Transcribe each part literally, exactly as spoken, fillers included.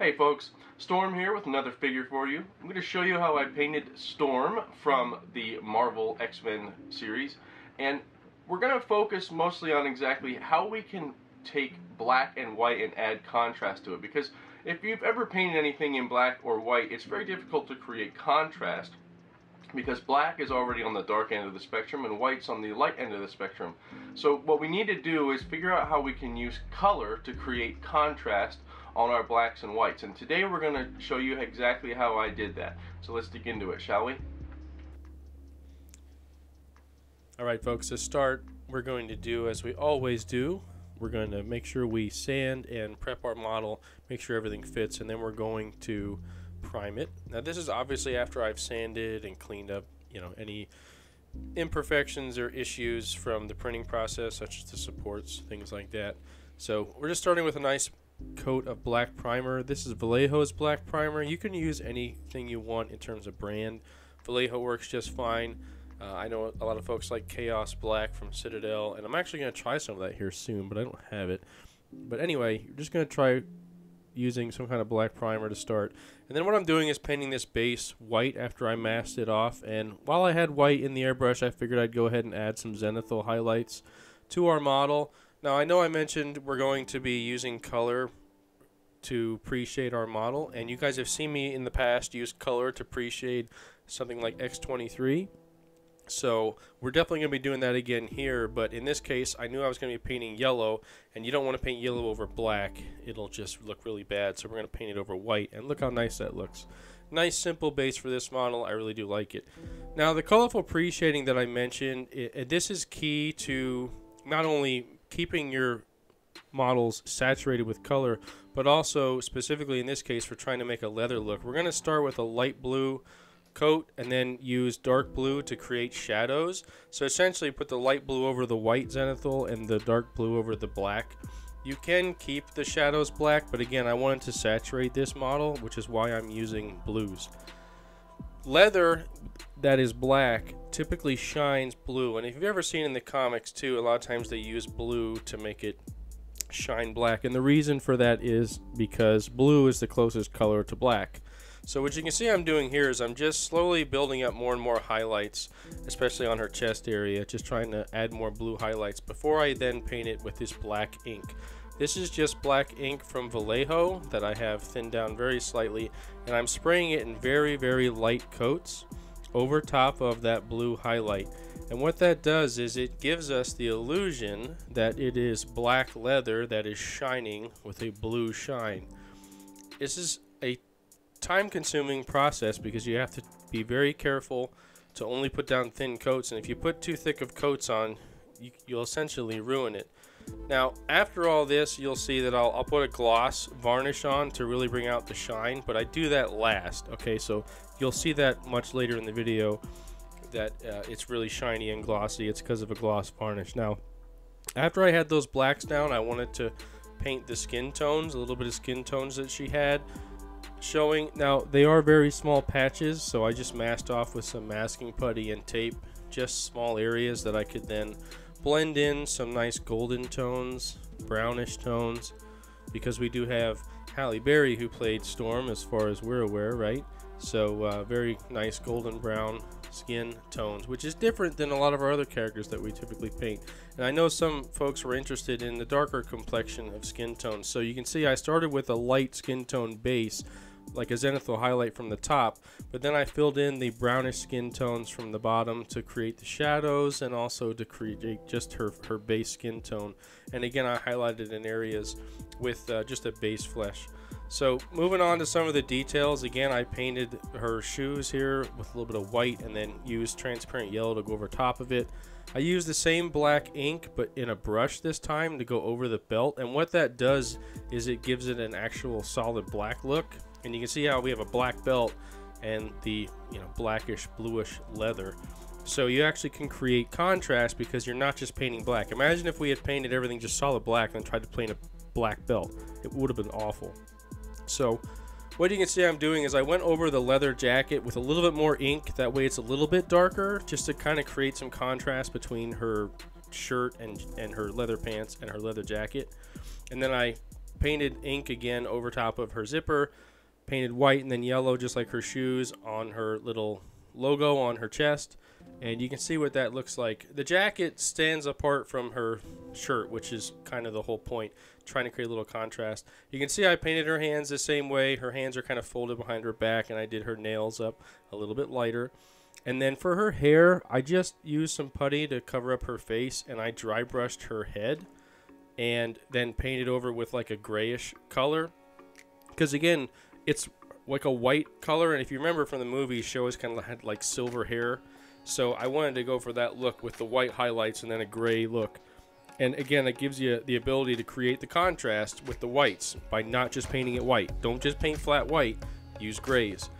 Hey folks, Storm here with another figure for you. I'm going to show you how I painted Storm from the Marvel X-Men series, and we're going to focus mostly on exactly how we can take black and white and add contrast to it, because if you've ever painted anything in black or white, it's very difficult to create contrast because black is already on the dark end of the spectrum and white's on the light end of the spectrum. So what we need to do is figure out how we can use color to create contrast on our blacks and whites, and today we're going to show you exactly how I did that. So let's dig into it, shall we? Alright folks, to start we're going to do as we always do. We're going to make sure we sand and prep our model, make sure everything fits, and then we're going to prime it. Now this is obviously after I've sanded and cleaned up, you know, any imperfections or issues from the printing process, such as the supports, things like that. So we're just starting with a nice coat of black primer. This is Vallejo's black primer. You can use anything you want in terms of brand. Vallejo works just fine. Uh, I know a lot of folks like Chaos Black from Citadel, and I'm actually going to try some of that here soon, but I don't have it. But anyway, you're just going to try using some kind of black primer to start. And then what I'm doing is painting this base white after I masked it off. And while I had white in the airbrush, I figured I'd go ahead and add some zenithal highlights to our model. Now, I know I mentioned we're going to be using color to pre-shade our model, and you guys have seen me in the past use color to pre-shade something like X twenty-three. So we're definitely going to be doing that again here, but in this case, I knew I was going to be painting yellow, and you don't want to paint yellow over black. It'll just look really bad, so we're going to paint it over white, and look how nice that looks. Nice simple base for this model. I really do like it. Now, the colorful pre-shading that I mentioned, it, this is key to not only keeping your models saturated with color, but also specifically in this case for trying to make a leather look. We're going to start with a light blue coat and then use dark blue to create shadows. So essentially put the light blue over the white zenithal and the dark blue over the black. You can keep the shadows black, but again I wanted to saturate this model, which is why I'm using blues. Leather that is black typically shines blue, and if you've ever seen in the comics too, a lot of times they use blue to make it shine black, and the reason for that is because blue is the closest color to black. So what you can see I'm doing here is I'm just slowly building up more and more highlights, especially on her chest area, just trying to add more blue highlights before I then paint it with this black ink. This is just black ink from Vallejo that I have thinned down very slightly, and I'm spraying it in very, very light coats over top of that blue highlight. And what that does is it gives us the illusion that it is black leather that is shining with a blue shine. This is a time-consuming process because you have to be very careful to only put down thin coats, and if you put too thick of coats on, you, you'll essentially ruin it. Now, after all this, you'll see that I'll, I'll put a gloss varnish on to really bring out the shine, but I do that last, okay? So you'll see that much later in the video that uh, it's really shiny and glossy. It's because of a gloss varnish. Now, after I had those blacks down, I wanted to paint the skin tones, a little bit of skin tones that she had showing. Now, they are very small patches, so I just masked off with some masking putty and tape, just small areas that I could then blend in some nice golden tones, brownish tones, because we do have Halle Berry who played Storm as far as we're aware, right? So uh, very nice golden brown skin tones, which is different than a lot of our other characters that we typically paint. And I know some folks were interested in the darker complexion of skin tones. So you can see I started with a light skin tone base, like a zenithal highlight from the top, but then I filled in the brownish skin tones from the bottom to create the shadows and also to create just her, her base skin tone. And again, I highlighted in areas with uh, just a base flesh. So moving on to some of the details, again, I painted her shoes here with a little bit of white and then used transparent yellow to go over top of it. I used the same black ink, but in a brush this time to go over the belt. And what that does is it gives it an actual solid black look. And you can see how we have a black belt and the, you know, blackish bluish leather. So you actually can create contrast because you're not just painting black. Imagine if we had painted everything just solid black and then tried to paint a black belt. It would have been awful. So what you can see I'm doing is I went over the leather jacket with a little bit more ink. That way it's a little bit darker, just to kind of create some contrast between her shirt and, and her leather pants and her leather jacket. And then I painted ink again over top of her zipper, painted white and then yellow, just like her shoes, on her little logo on her chest. And you can see what that looks like. The jacket stands apart from her shirt, which is kind of the whole point, trying to create a little contrast. You can see I painted her hands the same way. Her hands are kind of folded behind her back, and I did her nails up a little bit lighter. And then for her hair, I just used some putty to cover up her face, and I dry brushed her head and then painted over with like a grayish color. Because again, it's like a white color, and if you remember from the movie, she always kind of had like silver hair. So I wanted to go for that look with the white highlights and then a gray look. And again, it gives you the ability to create the contrast with the whites by not just painting it white. Don't just paint flat white, use grays.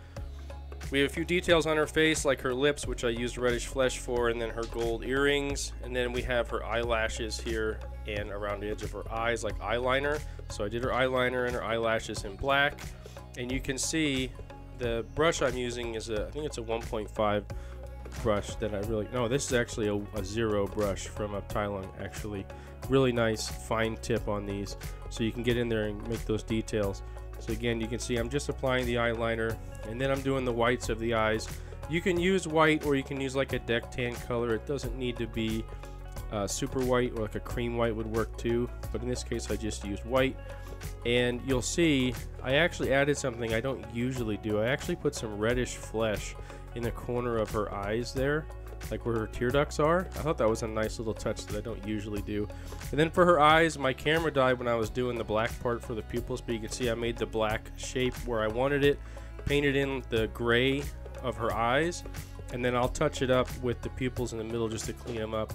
We have a few details on her face, like her lips, which I used reddish flesh for, and then her gold earrings. And then we have her eyelashes here and around the edge of her eyes, like eyeliner. So I did her eyeliner and her eyelashes in black. And you can see the brush I'm using is a, I think it's a one point five brush that I really, no, this is actually a, a zero brush from up Tylung, actually. Really nice fine tip on these, so you can get in there and make those details. So again, you can see I'm just applying the eyeliner, and then I'm doing the whites of the eyes. You can use white, or you can use like a deck tan color. It doesn't need to be uh, super white, or like a cream white would work too, but in this case I just used white. And you'll see I actually added something I don't usually do. I actually put some reddish flesh in the corner of her eyes there, like where her tear ducts are. I thought that was a nice little touch that I don't usually do. And then for her eyes, my camera died when I was doing the black part for the pupils, but you can see I made the black shape where I wanted it, painted in the gray of her eyes, and then I'll touch it up with the pupils in the middle just to clean them up.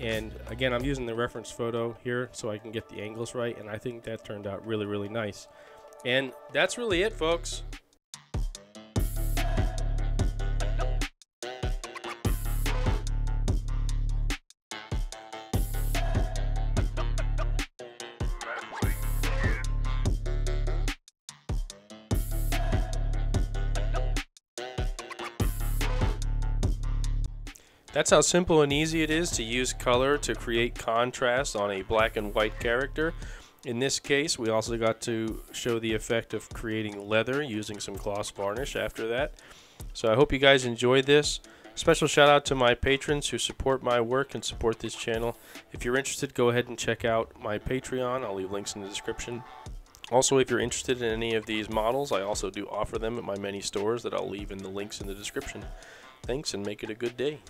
And again, I'm using the reference photo here so I can get the angles right, and I think that turned out really, really nice. And that's really it, folks. That's how simple and easy it is to use color to create contrast on a black and white character. In this case, we also got to show the effect of creating leather using some gloss varnish after that. So I hope you guys enjoyed this. Special shout out to my patrons who support my work and support this channel. If you're interested, go ahead and check out my Patreon. I'll leave links in the description. Also, if you're interested in any of these models, I also do offer them at my many stores that I'll leave in the links in the description. Thanks, and make it a good day.